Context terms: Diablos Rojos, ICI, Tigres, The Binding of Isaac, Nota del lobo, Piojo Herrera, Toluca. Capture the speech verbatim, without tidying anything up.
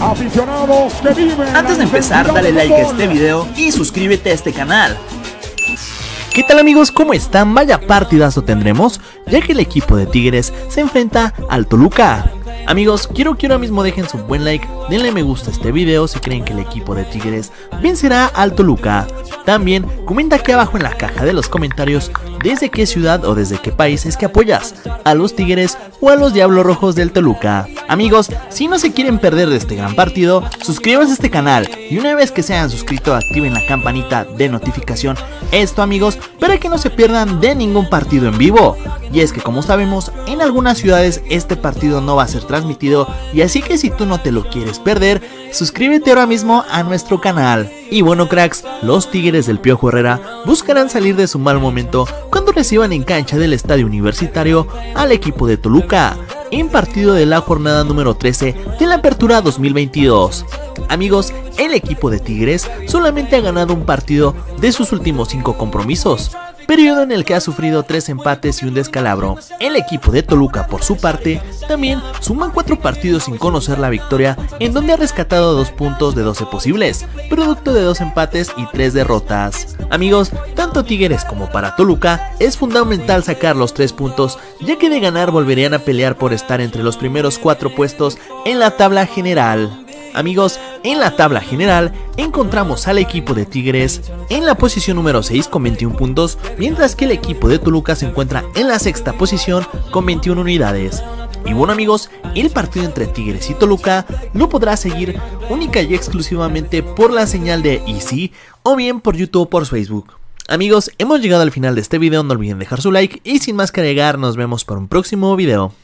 Aficionados que viven. Antes de empezar, dale like a este video y suscríbete a este canal. ¿Qué tal amigos? ¿Cómo están? Vaya partidazo tendremos, ya que el equipo de Tigres se enfrenta al Toluca. Amigos, quiero que ahora mismo dejen su buen like, denle me gusta a este video si creen que el equipo de Tigres vencerá al Toluca. También comenta aquí abajo en la caja de los comentarios desde qué ciudad o desde qué país es que apoyas, a los Tigres o a los Diablos Rojos del Toluca. Amigos, si no se quieren perder de este gran partido, suscríbanse a este canal y una vez que se hayan suscrito activen la campanita de notificación. Esto amigos, para que no se pierdan de ningún partido en vivo. Y es que como sabemos, en algunas ciudades este partido no va a ser transmitido, y así que si tú no te lo quieres perder, suscríbete ahora mismo a nuestro canal. Y bueno cracks, los Tigres del Piojo Herrera buscarán salir de su mal momento cuando reciban en cancha del estadio universitario al equipo de Toluca, en partido de la jornada número trece de la apertura dos mil veintidós. Amigos, el equipo de Tigres solamente ha ganado un partido de sus últimos cinco compromisos, periodo en el que ha sufrido tres empates y un descalabro. El equipo de Toluca, por su parte, también suma cuatro partidos sin conocer la victoria, en donde ha rescatado dos puntos de doce posibles, producto de dos empates y tres derrotas. Amigos, tanto Tigres como para Toluca es fundamental sacar los tres puntos, ya que de ganar volverían a pelear por estar entre los primeros cuatro puestos en la tabla general. Amigos, en la tabla general encontramos al equipo de Tigres en la posición número seis con veintiún puntos, mientras que el equipo de Toluca se encuentra en la sexta posición con veintiuna unidades. Y bueno amigos, el partido entre Tigres y Toluca lo podrá seguir única y exclusivamente por la señal de I C I o bien por YouTube o por Facebook. Amigos, hemos llegado al final de este video, no olviden dejar su like y sin más que agregar, nos vemos para un próximo video.